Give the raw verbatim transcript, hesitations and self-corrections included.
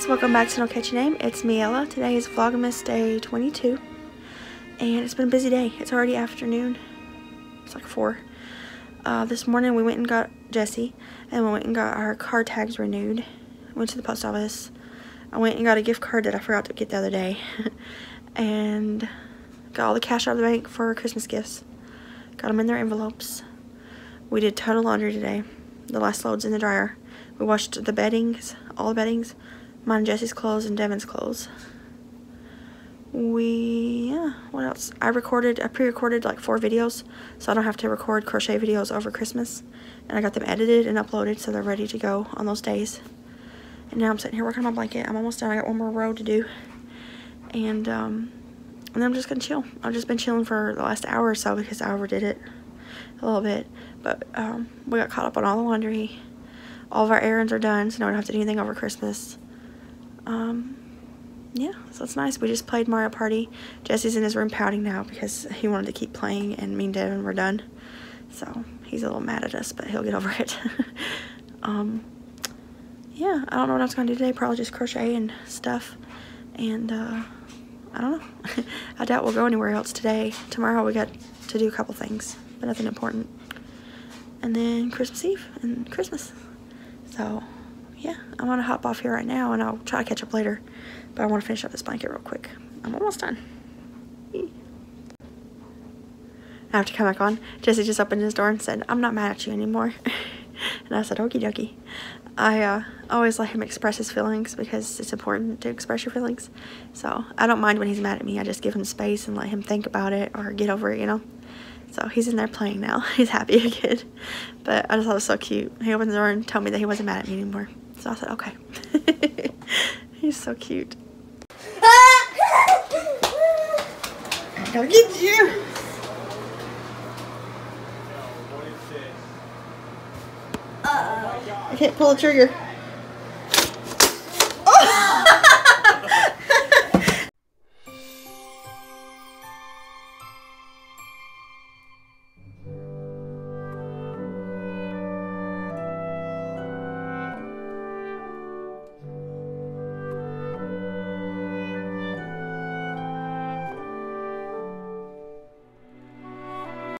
guys, welcome back to No Catchy Name. It's Miela. Today is Vlogmas day twenty-two, and it's been a busy day. It's already afternoon. It's like four. Uh, this morning we went and got Jessie, and we went and got our car tags renewed. Went to the post office. I went and got a gift card that I forgot to get the other day, and got all the cash out of the bank for Christmas gifts. Got them in their envelopes. We did a ton of laundry today. The last load's in the dryer. We washed the beddings, all the beddings, mine and Jesse's clothes and Devin's clothes. We, yeah, what else? I recorded, I pre-recorded like four videos, so I don't have to record crochet videos over Christmas. And I got them edited and uploaded, so they're ready to go on those days. And now I'm sitting here working on my blanket. I'm almost done. I got one more row to do. And, um, and then I'm just gonna chill. I've just been chilling for the last hour or so because I overdid it a little bit. But um, we got caught up on all the laundry. All of our errands are done, so now we don't have to do anything over Christmas. Um, yeah, so it's nice. We just played Mario Party. Jesse's in his room pouting now because he wanted to keep playing, and me and Devin were done. So he's a little mad at us, but he'll get over it. um, yeah, I don't know what I was going to do today. Probably just crochet and stuff. And uh, I don't know. I doubt we'll go anywhere else today. Tomorrow we got to do a couple things, but nothing important. And then Christmas Eve and Christmas. So, yeah, I'm going to hop off here right now, and I'll try to catch up later. But I want to finish up this blanket real quick. I'm almost done. I have to come back on. Jesse just opened his door and said, "I'm not mad at you anymore." And I said, "Okie dokie." I uh, always let him express his feelings because it's important to express your feelings. So, I don't mind when he's mad at me. I just give him space and let him think about it or get over it, you know. So he's in there playing now. He's happy again. But I just thought it was so cute. He opened the door and told me that he wasn't mad at me anymore. So I said, okay. He's so cute. I gotta get you. Uh-oh. I can't pull the trigger.